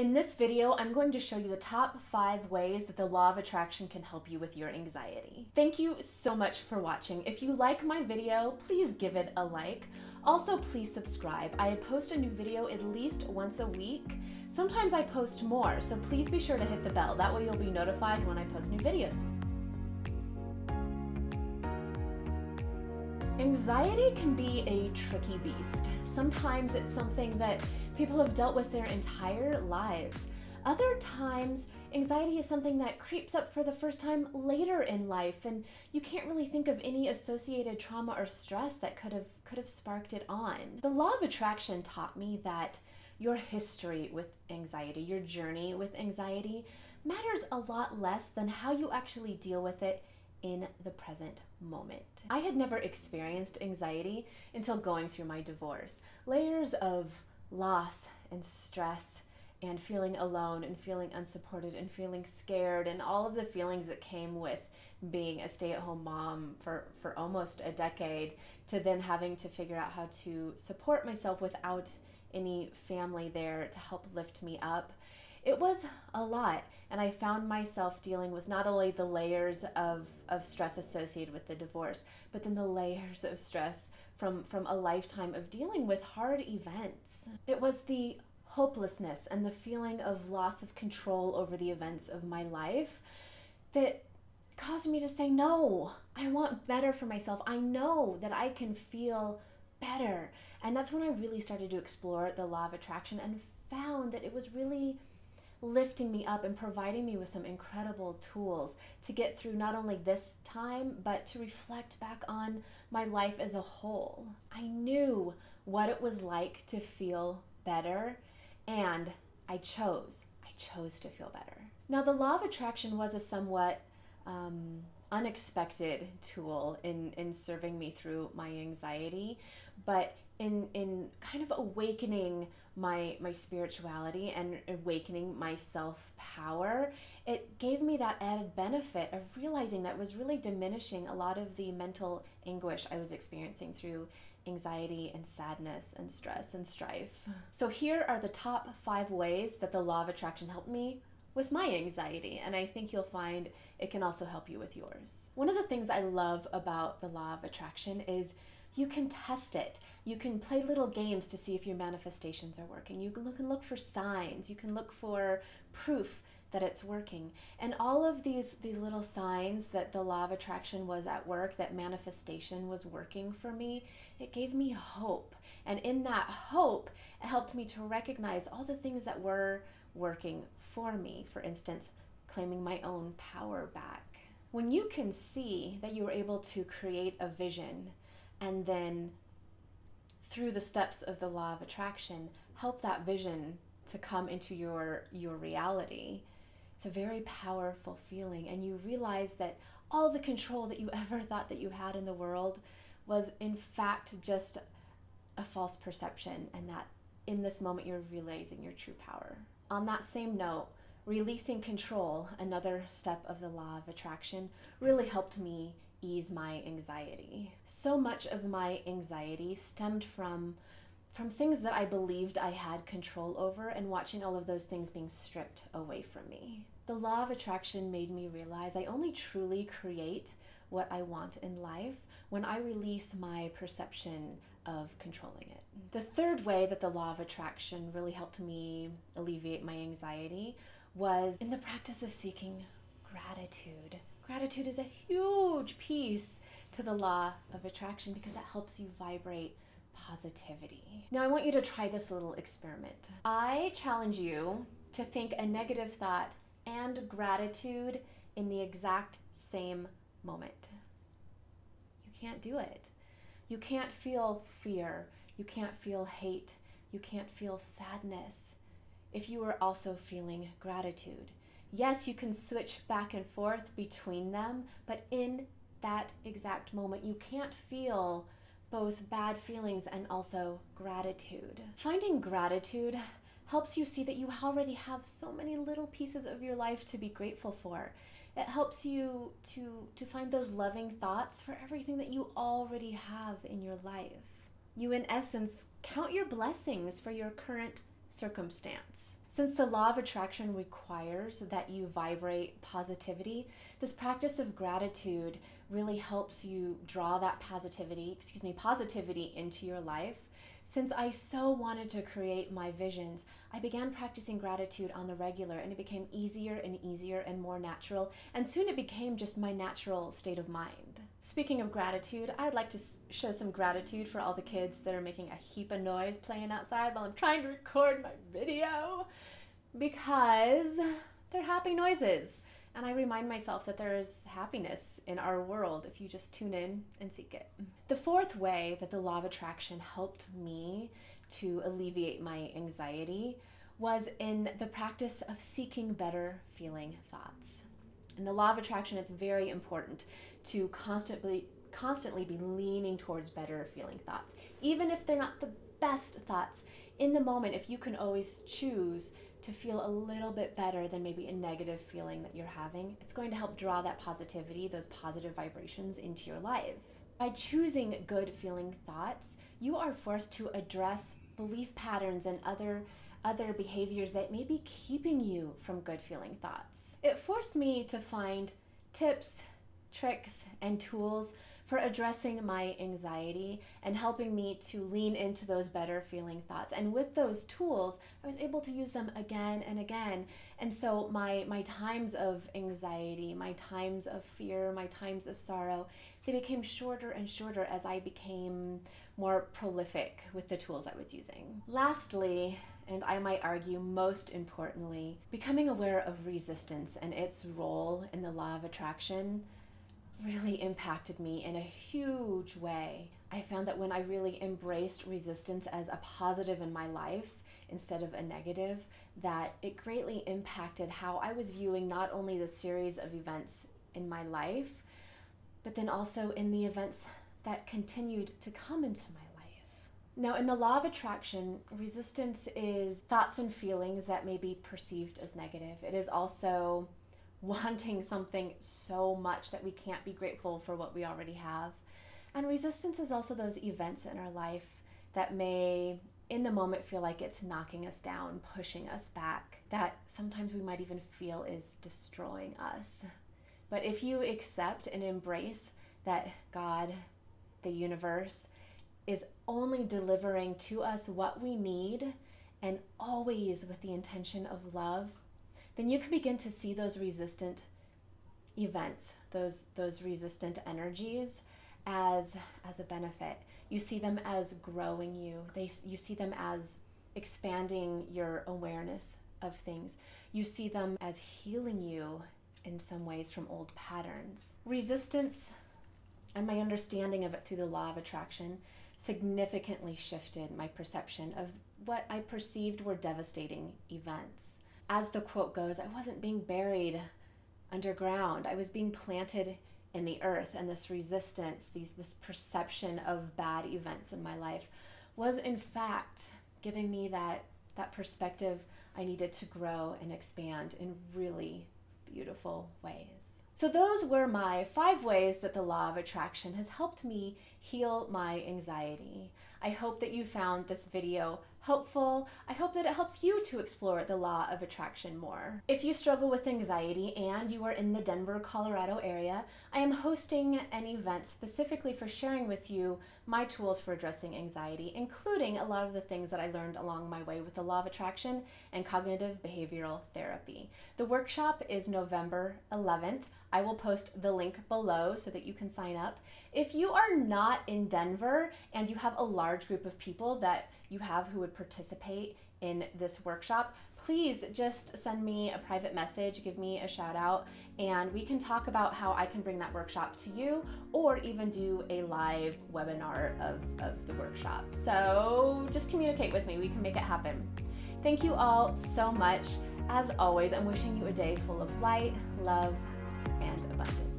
In this video, I'm going to show you the top 5 ways that the law of attraction can help you with your anxiety. Thank you so much for watching. If you like my video, please give it a like. Also, please subscribe. I post a new video at least once a week. Sometimes I post more, so please be sure to hit the bell. That way you'll be notified when I post new videos. Anxiety can be a tricky beast. Sometimes it's something that people have dealt with their entire lives. Other times, anxiety is something that creeps up for the first time later in life, and you can't really think of any associated trauma or stress that could have sparked it on. The law of attraction taught me that your history with anxiety, your journey with anxiety, matters a lot less than how you actually deal with it in the present moment. I had never experienced anxiety until going through my divorce. Layers of loss and stress and feeling alone and feeling unsupported and feeling scared and all of the feelings that came with being a stay-at-home mom for almost a decade, to then having to figure out how to support myself without any family there to help lift me up. It was a lot, and I found myself dealing with not only the layers of stress associated with the divorce, but then the layers of stress from a lifetime of dealing with hard events. It was the hopelessness and the feeling of loss of control over the events of my life that caused me to say, no, I want better for myself. I know that I can feel better. And that's when I really started to explore the law of attraction and found that it was really lifting me up and providing me with some incredible tools to get through not only this time, but to reflect back on my life as a whole. I knew what it was like to feel better, and I chose to feel better. Now, the law of attraction was a somewhat unexpected tool in serving me through my anxiety, but in kind of awakening my spirituality and awakening my self-power, it gave me that added benefit of realizing that was really diminishing a lot of the mental anguish I was experiencing through anxiety and sadness and stress and strife. So here are the top 5 ways that the law of attraction helped me with my anxiety, and I think you'll find it can also help you with yours. One of the things I love about the law of attraction is you can test it. You can play little games to see if your manifestations are working. You can look for signs. You can look for proof that it's working. And all of these little signs that the law of attraction was at work, that manifestation was working for me, it gave me hope. And in that hope, it helped me to recognize all the things that were working for me. For instance, claiming my own power back. When you can see that you were able to create a vision, and then through the steps of the law of attraction, help that vision to come into your reality, it's a very powerful feeling. And you realize that all the control that you ever thought that you had in the world was in fact just a false perception, and that in this moment you're realizing your true power. On that same note, releasing control, another step of the law of attraction, really helped me ease my anxiety. So much of my anxiety stemmed from things that I believed I had control over, and watching all of those things being stripped away from me. The law of attraction made me realize I only truly create what I want in life when I release my perception of controlling it. The third way that the law of attraction really helped me alleviate my anxiety was in the practice of seeking gratitude. Gratitude is a huge piece to the law of attraction because that helps you vibrate positivity. Now I want you to try this little experiment. I challenge you to think a negative thought and gratitude in the exact same moment. You can't do it. You can't feel fear. You can't feel hate. You can't feel sadness if you are also feeling gratitude. Yes, you can switch back and forth between them, but in that exact moment, you can't feel both bad feelings and also gratitude. Finding gratitude helps you see that you already have so many little pieces of your life to be grateful for. It helps you to find those loving thoughts for everything that you already have in your life. You, in essence, count your blessings for your current circumstance. Since the law of attraction requires that you vibrate positivity, this practice of gratitude really helps you draw that positivity into your life. Since I so wanted to create my visions, I began practicing gratitude on the regular, and it became easier and easier and more natural, and soon it became just my natural state of mind. Speaking of gratitude, I'd like to show some gratitude for all the kids that are making a heap of noise playing outside while I'm trying to record my video, because they're happy noises. And I remind myself that there's happiness in our world if you just tune in and seek it. The fourth way that the law of attraction helped me to alleviate my anxiety was in the practice of seeking better feeling thoughts. In the law of attraction, it's very important to constantly be leaning towards better feeling thoughts. Even if they're not the best thoughts, in the moment, if you can always choose to feel a little bit better than maybe a negative feeling that you're having, it's going to help draw that positivity, those positive vibrations into your life. By choosing good feeling thoughts, you are forced to address belief patterns and other behaviors that may be keeping you from good feeling thoughts. It forced me to find tips, tricks, and tools for addressing my anxiety and helping me to lean into those better feeling thoughts. And with those tools, I was able to use them again and again. And so my times of anxiety, my times of fear, my times of sorrow, they became shorter and shorter as I became more prolific with the tools I was using. Lastly, and I might argue most importantly, becoming aware of resistance and its role in the law of attraction really impacted me in a huge way. I found that when I really embraced resistance as a positive in my life instead of a negative, that it greatly impacted how I was viewing not only the series of events in my life, but then also in the events that continued to come into my life. Now, in the law of attraction, resistance is thoughts and feelings that may be perceived as negative. It is also wanting something so much that we can't be grateful for what we already have. And resistance is also those events in our life that may, in the moment, feel like it's knocking us down, pushing us back, that sometimes we might even feel is destroying us. But if you accept and embrace that God, the universe, is only delivering to us what we need, and always with the intention of love, then you can begin to see those resistant events, those resistant energies as a benefit. You see them as growing you. You see them as expanding your awareness of things. You see them as healing you in some ways from old patterns. Resistance and my understanding of it through the law of attraction significantly shifted my perception of what I perceived were devastating events. As the quote goes, I wasn't being buried underground. I was being planted in the earth, and this resistance, this perception of bad events in my life was in fact giving me that perspective I needed to grow and expand in really beautiful ways. So those were my 5 ways that the law of attraction has helped me heal my anxiety. I hope that you found this video helpful. I hope that it helps you to explore the law of attraction more. If you struggle with anxiety and you are in the Denver, Colorado area, I am hosting an event specifically for sharing with you my tools for addressing anxiety, including a lot of the things that I learned along my way with the law of attraction and cognitive behavioral therapy. The workshop is November 11th. I will post the link below so that you can sign up. If you are not in Denver and you have a large group of people that you have who would participate in this workshop, please just send me a private message, give me a shout out, and we can talk about how I can bring that workshop to you, or even do a live webinar of the workshop. So just communicate with me, we can make it happen. Thank you all so much. As always, I'm wishing you a day full of light, love, and abundance.